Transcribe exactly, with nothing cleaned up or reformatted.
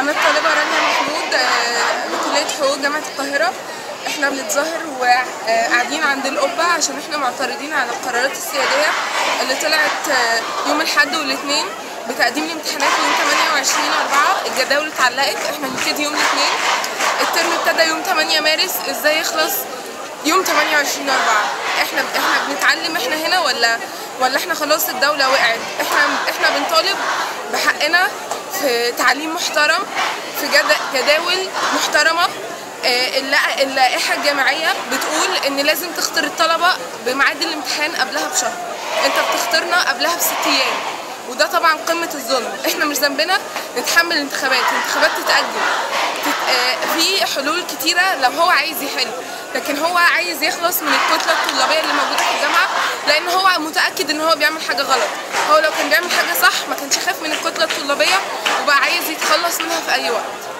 أنا الطالبة رانيا محمود من كلية حقوق جامعة القاهرة. احنا بنتظاهر وقاعدين عند القبة عشان احنا معترضين على القرارات السيادية اللي طلعت يوم الأحد والاثنين بتقديم الامتحانات يوم ثمانية وعشرين أربعة. الجداول اتعلقت، احنا بنبتدي يوم الاثنين، الترم ابتدى يوم ثمانية مارس، ازاي يخلص يوم ثمانية وعشرين أربعة؟ احنا احنا بنتعلم احنا هنا ولا ولا احنا خلاص الدولة وقعت؟ احنا احنا بنطالب بحقنا في تعليم محترم، في جداول محترمة. اللائحة الجامعية بتقول ان لازم تختار الطلبة بميعاد الامتحان قبلها بشهر، انت بتختارنا قبلها بست ايام، وده طبعا قمة الظلم. احنا مش ذنبنا نتحمل الانتخابات، الانتخابات تتأجل، في حلول كتيرة لو هو عايز يحل، لكن هو عايز يخلص من الكتلة الطلابية اللي موجودة في الجامعة، لان هو متأكد ان هو بيعمل حاجة غلط. هو لو كان بيعمل حاجة صح ما كانش خاف من الكتلة الطلابية وبقى عايز يتخلص منها في اي وقت.